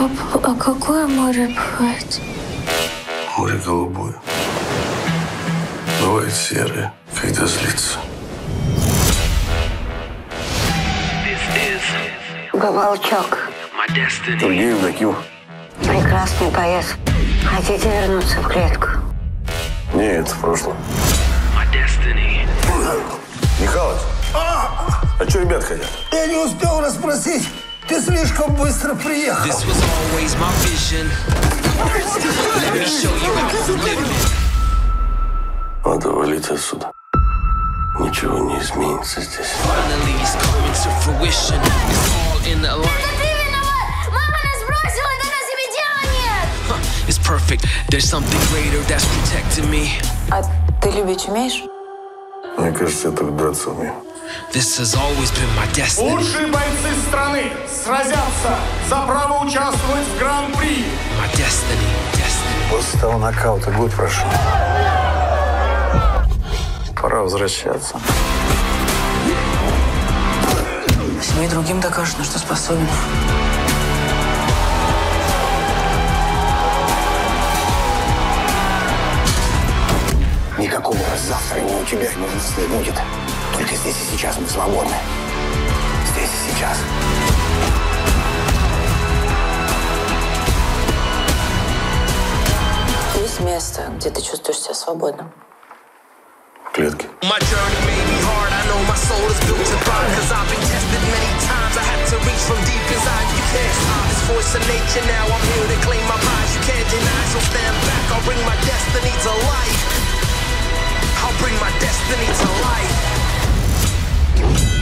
А какое море бывает? Море голубое. Бывает серое, когда злится. Говалчок. Сергей Евдокимов. Прекрасный пояс. Хотите вернуться в клетку? Нет, в прошлом. Михалыч, а что ребят хотят? Я не успел расспросить. Ты слишком быстро приехал. Надо валить отсюда. Ничего не изменится здесь. Ты виноват! Мама нас бросила, когда тебе дела нет! А ты любить умеешь? Мне кажется, я только драться умею. Лучшие бойцы страны сразятся за право участвовать в Гран-при. После того нокаута год прошел. Пора возвращаться. Сними другим докажешь, на что способен. Никакого завтра ни у тебя, ни у нас не будет. Только здесь и сейчас мы свободны. Здесь и сейчас. Есть место, где ты чувствуешь себя свободным. Клетки. I'll bring my destiny to life.